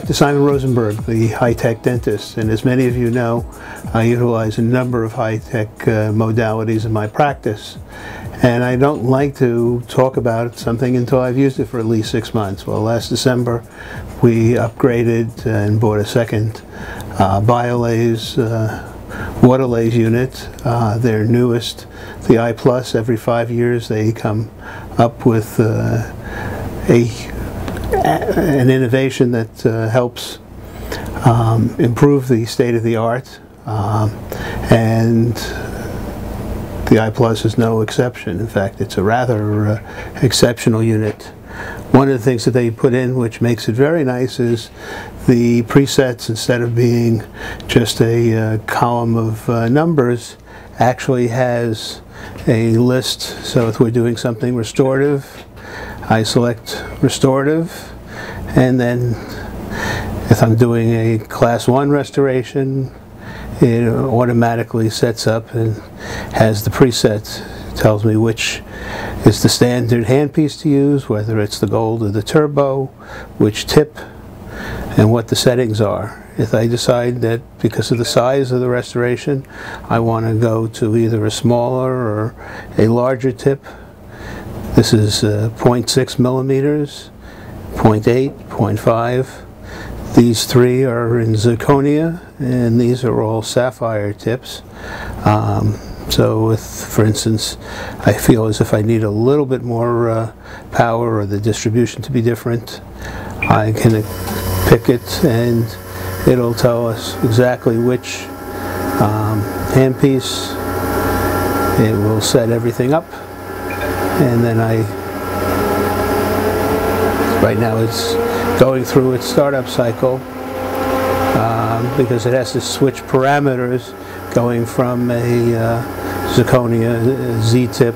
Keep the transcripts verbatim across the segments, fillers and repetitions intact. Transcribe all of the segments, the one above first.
Doctor Simon Rosenberg, the high-tech dentist, and as many of you know, I utilize a number of high-tech uh, modalities in my practice, and I don't like to talk about something until I've used it for at least six months. Well, last December we upgraded and bought a second uh, Biolase uh, Waterlase unit, uh, their newest, the iPlus. Every five years they come up with uh, a an innovation that uh, helps um, improve the state of the art, um, and the iPlus is no exception. In fact, it's a rather uh, exceptional unit. One of the things that they put in which makes it very nice is the presets, instead of being just a uh, column of uh, numbers, actually has a list. So if we're doing something restorative, I select restorative, and then if I'm doing a class one restoration, it automatically sets up and has the presets. It tells me which is the standard handpiece to use, whether it's the gold or the turbo, which tip, and what the settings are. If I decide that because of the size of the restoration, I want to go to either a smaller or a larger tip, this is uh, zero point six millimeters, zero point eight, zero point five. These three are in zirconia, and these are all sapphire tips. Um, so, if, for instance, I feel as if I need a little bit more uh, power or the distribution to be different, I can pick it, and it'll tell us exactly which um, handpiece. It will set everything up. And then I, right now it's going through its startup cycle um, because it has to switch parameters, going from a uh, zirconia Z tip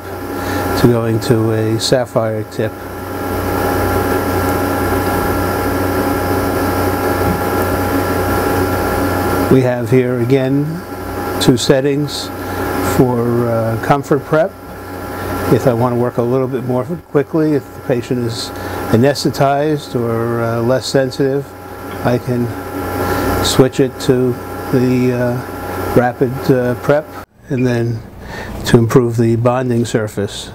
to going to a sapphire tip. We have here again two settings for uh, comfort prep. If I want to work a little bit more quickly, if the patient is anesthetized or uh, less sensitive, I can switch it to the uh, rapid uh, prep, and then to improve the bonding surface.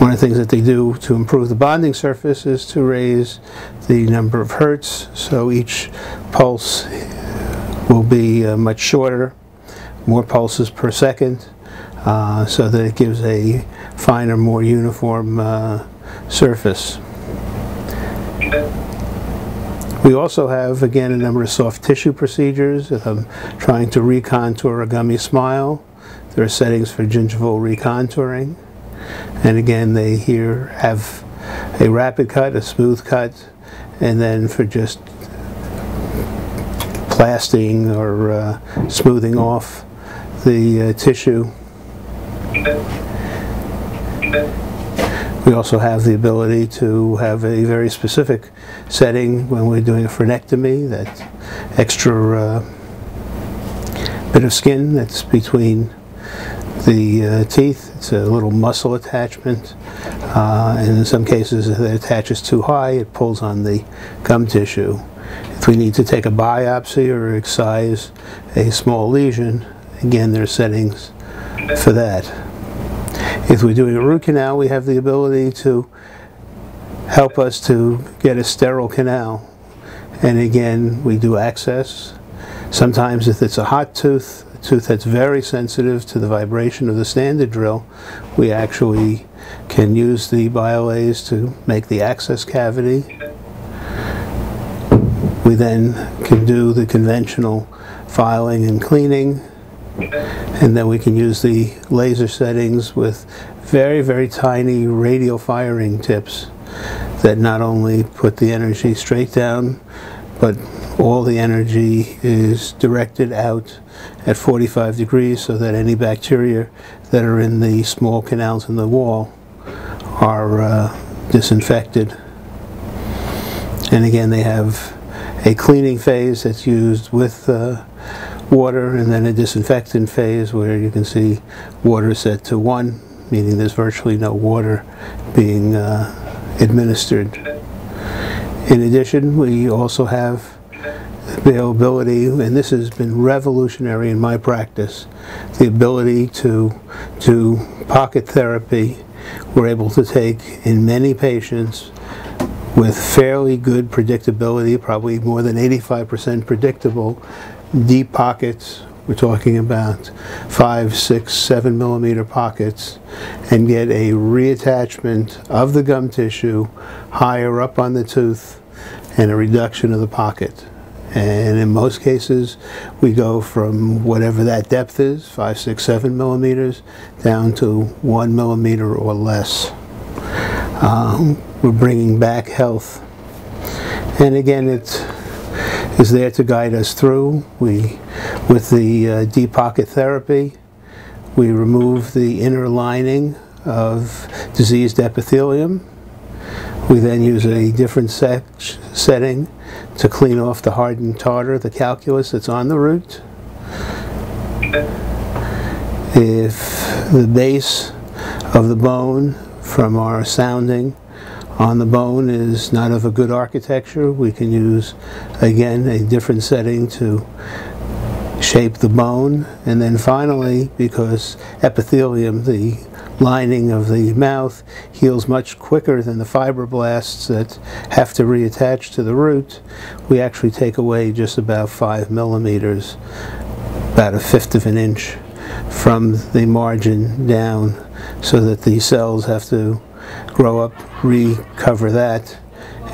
One of the things that they do to improve the bonding surface is to raise the number of hertz, so each pulse will be uh, much shorter, more pulses per second. Uh, so that it gives a finer, more uniform uh, surface. We also have, again, a number of soft tissue procedures. If I'm trying to recontour a gummy smile, there are settings for gingival recontouring. And again, they here have a rapid cut, a smooth cut, and then for just plasting or uh, smoothing off the uh, tissue. We also have the ability to have a very specific setting when we're doing a frenectomy, that extra uh, bit of skin that's between the uh, teeth. It's a little muscle attachment, uh, and in some cases if it attaches too high, it pulls on the gum tissue. If we need to take a biopsy or excise a small lesion, again there are settings for that. If we're doing a root canal, we have the ability to help us to get a sterile canal. And again, we do access. Sometimes if it's a hot tooth, a tooth that's very sensitive to the vibration of the standard drill, we actually can use the Biolase to make the access cavity. We then can do the conventional filing and cleaning. And then we can use the laser settings with very, very tiny radial firing tips that not only put the energy straight down, but all the energy is directed out at forty-five degrees, so that any bacteria that are in the small canals in the wall are uh, disinfected. And again, they have a cleaning phase that's used with uh, water, and then a disinfectant phase where you can see water set to one, meaning there's virtually no water being uh, administered. In addition, we also have availability, and this has been revolutionary in my practice, the ability to do pocket therapy. We're able to take in many patients with fairly good predictability, probably more than eighty-five percent predictable, deep pockets. We're talking about five, six, seven millimeter pockets, and get a reattachment of the gum tissue higher up on the tooth and a reduction of the pocket. And in most cases, we go from whatever that depth is, five, six, seven millimeters, down to one millimeter or less. Um, we're bringing back health. And again, it's is there to guide us through. We, with the uh, deep pocket therapy, we remove the inner lining of diseased epithelium. We then use a different se setting to clean off the hardened tartar, the calculus that's on the root. If the base of the bone from our sounding on the bone is not of a good architecture, we can use, again, a different setting to shape the bone. And then finally, because epithelium, the lining of the mouth, heals much quicker than the fibroblasts that have to reattach to the root, we actually take away just about five millimeters, about a fifth of an inch, from the margin down, so that the cells have to grow up, recover that,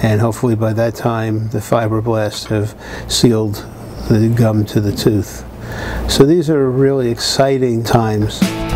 and hopefully by that time the fibroblasts have sealed the gum to the tooth. So these are really exciting times.